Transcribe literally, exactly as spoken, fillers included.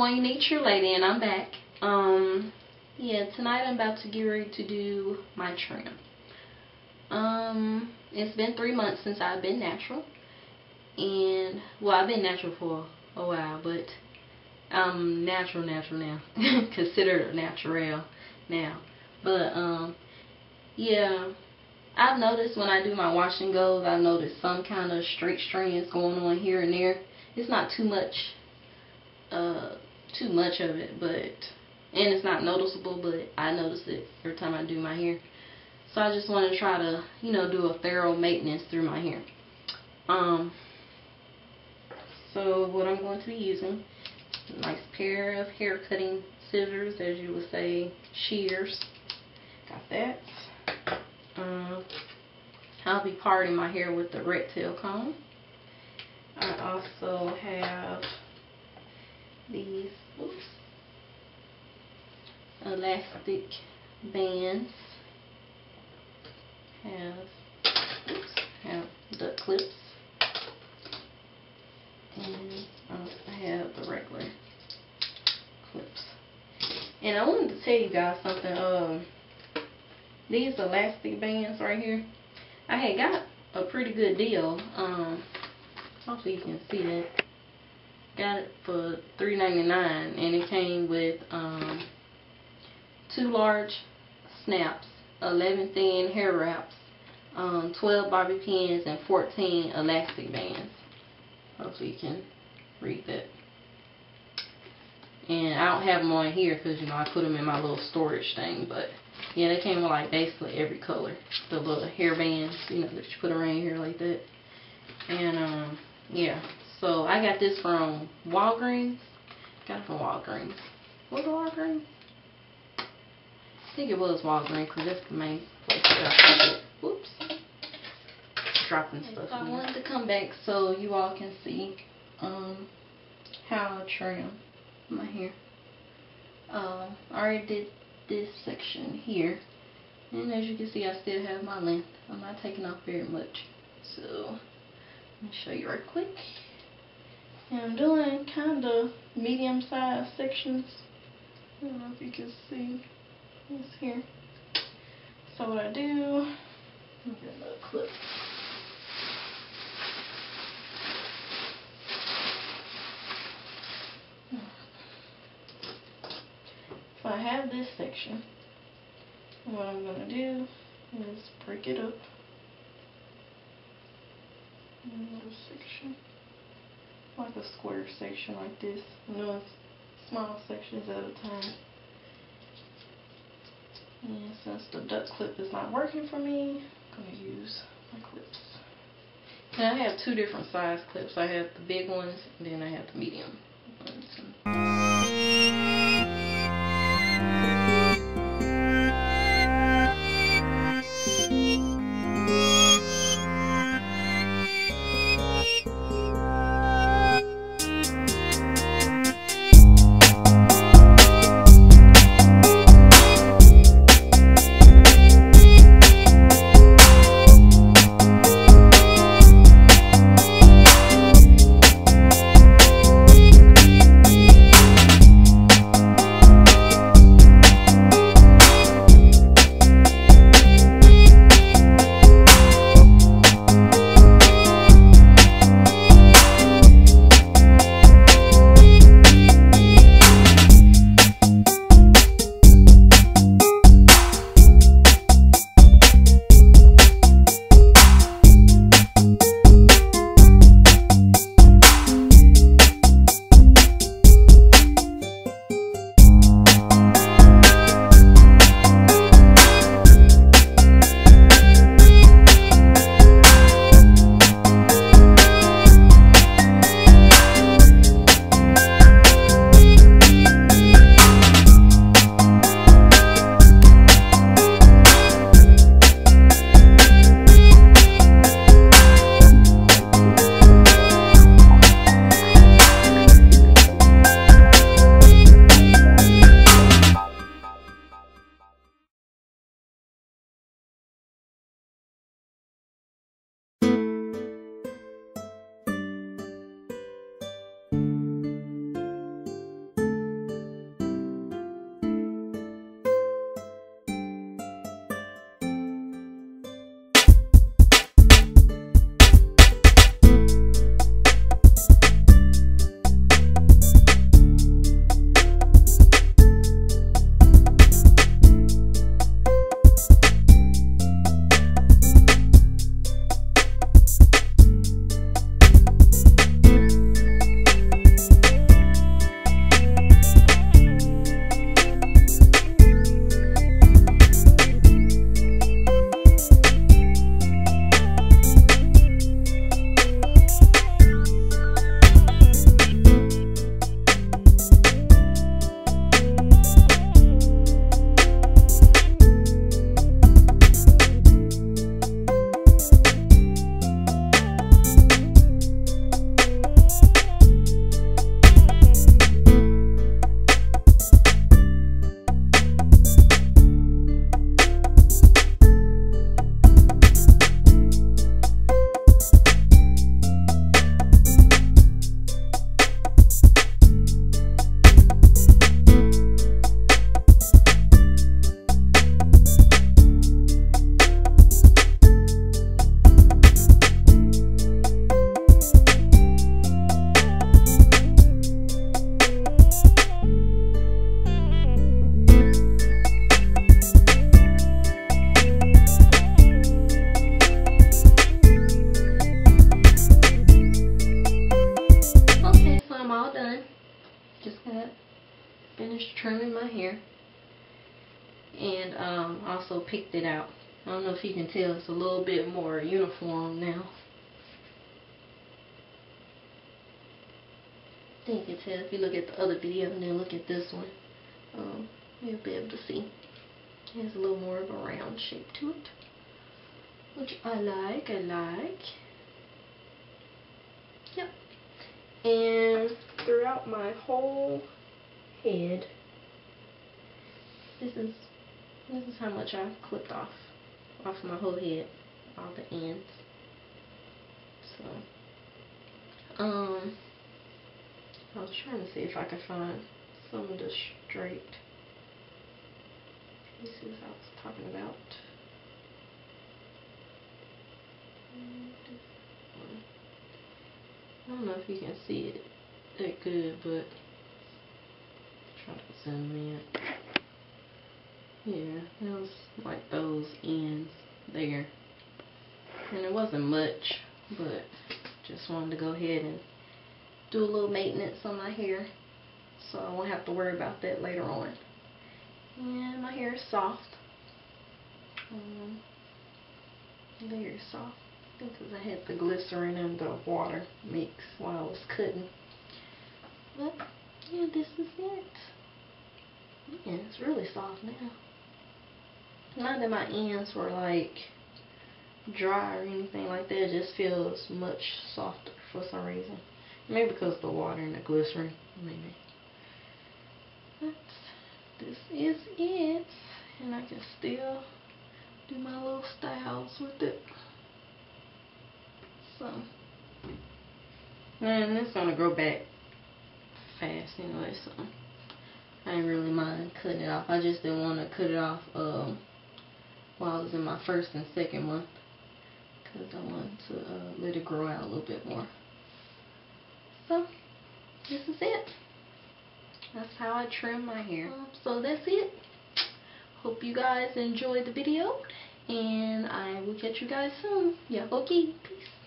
OneUniqueTruLady, and I'm back. Um, yeah, tonight I'm about to get ready to do my trim. Um, it's been three months since I've been natural, and well, I've been natural for a while, but I'm natural, natural now, considered natural now. But um, yeah, I've noticed when I do my wash and goes, I've noticed some kind of straight strands going on here and there. It's not too much. Uh, too much of it, but and it's not noticeable, but I notice it every time I do my hair. So I just want to try to, you know, do a thorough maintenance through my hair. Um, so what I'm going to be using, a nice pair of hair cutting scissors, as you would say, shears. Got that. Um, I'll be parting my hair with the rat tail comb. I also have these oops, elastic bands, have, oops, have duck clips, and uh, I have the regular clips. And I wanted to tell you guys something. Um, these elastic bands right here, I had got a pretty good deal. Um, hopefully you can see that. Got it for three ninety-nine, and it came with um, two large snaps, eleven thin hair wraps, um, twelve bobby pins, and fourteen elastic bands. Hopefully you can read that. And I don't have them on here because, you know, I put them in my little storage thing. But yeah, they came with like basically every color. The little hair bands, you know, that you put around here like that. And um, yeah. So I got this from Walgreens. Got it from Walgreens. Was it Walgreens? I think it was Walgreens because that's the main place that I it. Whoops. Dropping stuff. So I wanted to come back so you all can see um, how I trim my hair. Uh, I already did this section here. And as you can see, I still have my length. I'm not taking off very much. So let me show you right quick. And I'm doing kind of medium-sized sections. I don't know if you can see this here. So what I do, I'm get another clip. So I have this section. What I'm gonna do is break it up. Another section. Like a square section like this, you know, small sections at a time. And since the duck clip is not working for me, I'm going to use my clips. And I have two different size clips. I have the big ones, and then I have the medium ones. finished trimming my hair, and um, also picked it out. I don't know if you can tell, it's a little bit more uniform now. I think you can tell if you look at the other video and then look at this one. Um, you'll be able to see. It has a little more of a round shape to it, which I like, I like. Yep. And throughout my whole head, this is this is how much I've clipped off, off my whole head, all the ends. So, um, I was trying to see if I could find some of the straight pieces I was talking about. I don't know if you can see it that good, but I'm trying to zoom in. Yeah, it was like those ends there. And it wasn't much, but just wanted to go ahead and do a little maintenance on my hair, so I won't have to worry about that later on. And my hair is soft. Um, my hair is soft. Because I had the glycerin and the water mix while I was cutting. But yeah, this is it. Yeah, it's really soft now. Not that my ends were like dry or anything like that. It just feels much softer for some reason. Maybe because of the water and the glycerin. Maybe. But this is it. And I can still do my little styles with it. So, and it's gonna grow back fast anyway, so I didn't really mind cutting it off. I just didn't want to cut it off um, while I was in my first and second month, because I wanted to uh, let it grow out a little bit more. So, this is it. That's how I trim my hair. Um, so that's it. Hope you guys enjoyed the video, and I will catch you guys soon. Yeah, okay, peace.